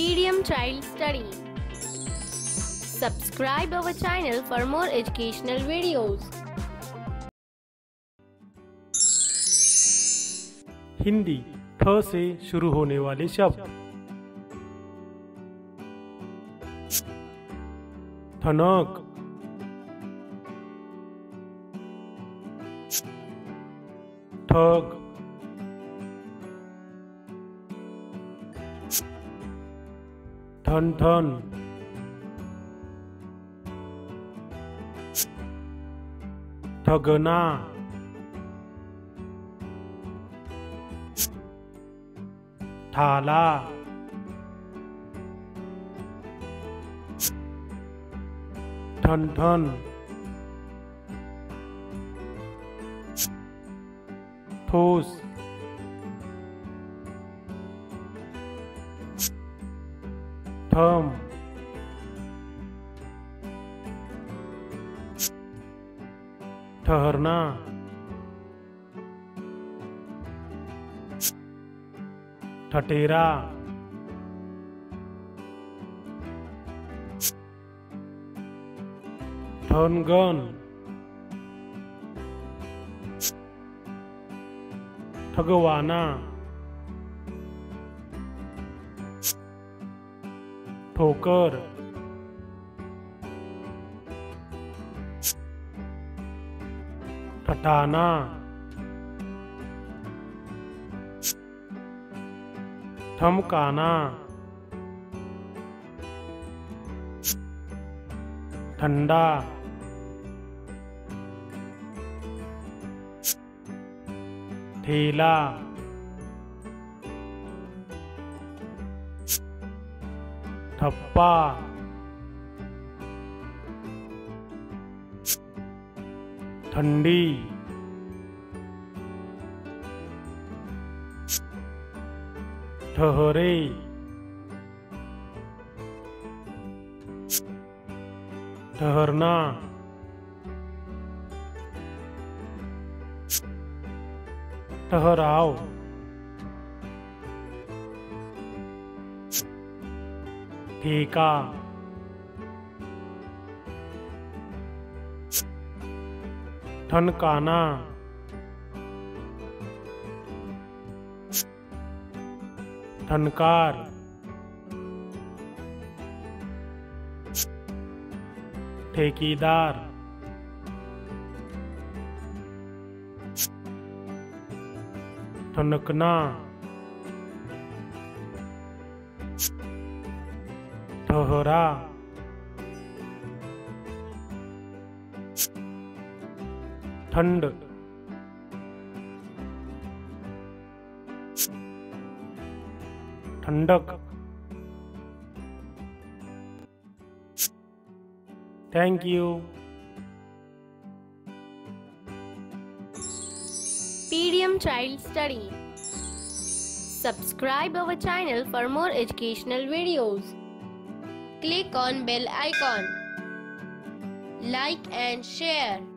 PDM Child Study. Subscribe our channel for more educational videos. Hindi ठ से शुरू होने वाले शब्द ठनक, ठग, ठनठन, ठगना, ठाला, ठनठन, ठोस, ठम, ठहरना, ठठेरा, ठनगन, ठगवाना, ठोकर, ठठाना, ठमकाना, ठंडा, ठेला, ठप्पा, ठंडी, ठहरे, ठहरना, ठहराओ, ठेका, ठनकाना, ठनकार, ठेकेदार, ठनकना, ठहरा, ठंड, ठंडक। Thank you. PDM Child Study. Subscribe our channel for more educational videos. Click on bell icon. Like and share.